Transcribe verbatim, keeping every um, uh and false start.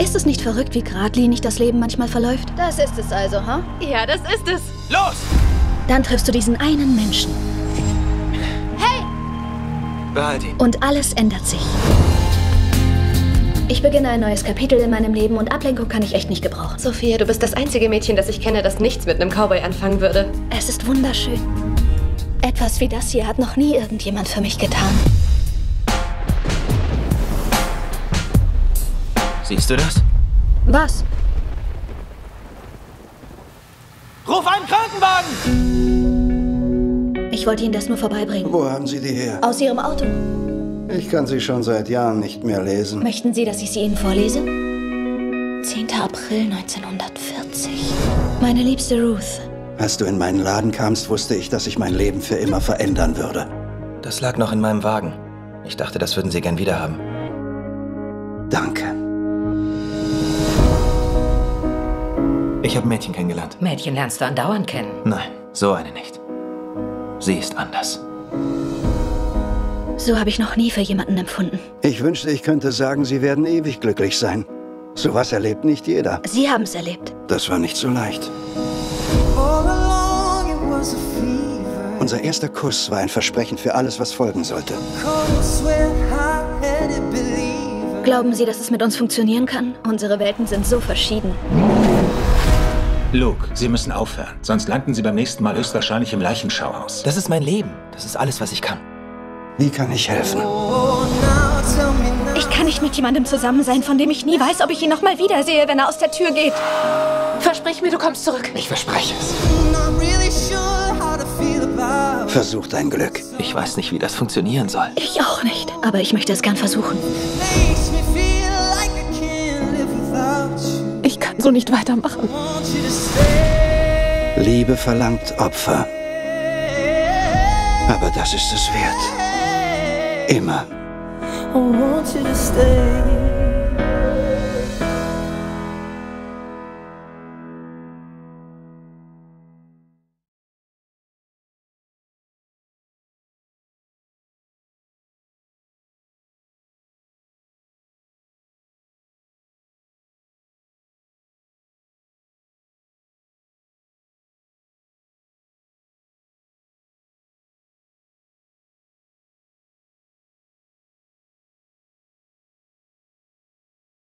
Ist es nicht verrückt, wie geradlinig das Leben manchmal verläuft? Das ist es also, ha? Huh? Ja, das ist es. Los! Dann triffst du diesen einen Menschen. Hey! Behalt ihn. Und alles ändert sich. Ich beginne ein neues Kapitel in meinem Leben und Ablenkung kann ich echt nicht gebrauchen. Sophia, du bist das einzige Mädchen, das ich kenne, das nichts mit einem Cowboy anfangen würde. Es ist wunderschön. Etwas wie das hier hat noch nie irgendjemand für mich getan. Siehst du das? Was? Ruf einen Krankenwagen! Ich wollte Ihnen das nur vorbeibringen. Wo haben Sie die her? Aus Ihrem Auto. Ich kann sie schon seit Jahren nicht mehr lesen. Möchten Sie, dass ich sie Ihnen vorlese? zehnter April neunzehnhundertvierzig. Meine liebste Ruth. Als du in meinen Laden kamst, wusste ich, dass ich mein Leben für immer verändern würde. Das lag noch in meinem Wagen. Ich dachte, das würden Sie gern wiederhaben. Danke. Ich habe Mädchen kennengelernt. Mädchen lernst du andauernd kennen? Nein, so eine nicht. Sie ist anders. So habe ich noch nie für jemanden empfunden. Ich wünschte, ich könnte sagen, Sie werden ewig glücklich sein. Sowas erlebt nicht jeder. Sie haben es erlebt. Das war nicht so leicht. Unser erster Kuss war ein Versprechen für alles, was folgen sollte. Glauben Sie, dass es mit uns funktionieren kann? Unsere Welten sind so verschieden. Luke, Sie müssen aufhören. Sonst landen Sie beim nächsten Mal höchstwahrscheinlich im Leichenschauhaus. Das ist mein Leben. Das ist alles, was ich kann. Wie kann ich helfen? Ich kann nicht mit jemandem zusammen sein, von dem ich nie weiß, ob ich ihn noch mal wiedersehe, wenn er aus der Tür geht. Versprich mir, du kommst zurück. Ich verspreche es. Versuch dein Glück. Ich weiß nicht, wie das funktionieren soll. Ich auch nicht, aber ich möchte es gern versuchen. Ich kann so nicht weitermachen. Liebe verlangt Opfer. Aber das ist es wert. Immer. I want you to stay.